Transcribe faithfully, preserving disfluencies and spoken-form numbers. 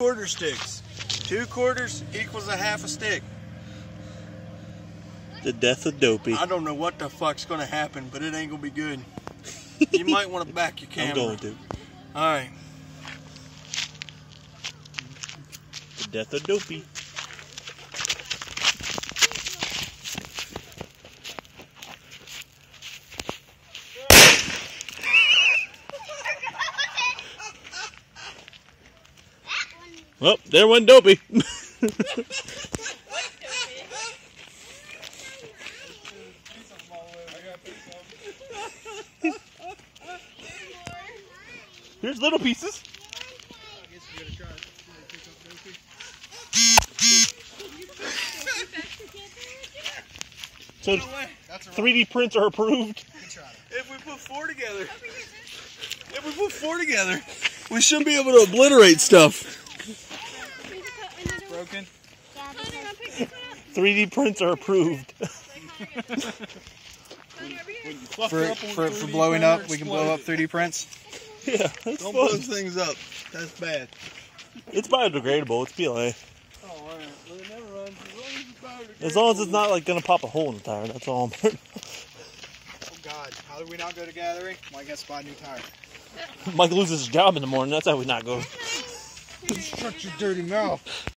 Quarter sticks. Two quarters equals a half a stick. The death of Dopey. I don't know what the fuck's gonna happen, but it ain't gonna be good. You might want to back your camera. I'm going to. All right. The death of Dopey. Well, there went Dopey. Here's little pieces. I guess you gotta try to pick up Dopey. So three D prints are approved. If we put four together, if we put four together, we should be able to obliterate stuff. It's broken. three D prints are approved. for for, for blowing up, we can blow up three D prints. Yeah, that's don't fun. Blow things up. That's bad. It's biodegradable. It's P L A. Oh, alright. Well, it never runs. As long as it's biodegradable. As long as it's not like gonna pop a hole in the tire. That's all. I'm Oh God! How do we not go to gathering? Mike has to buy a new tire. Mike loses his job in the morning. That's how we not go. Shut your dirty mouth.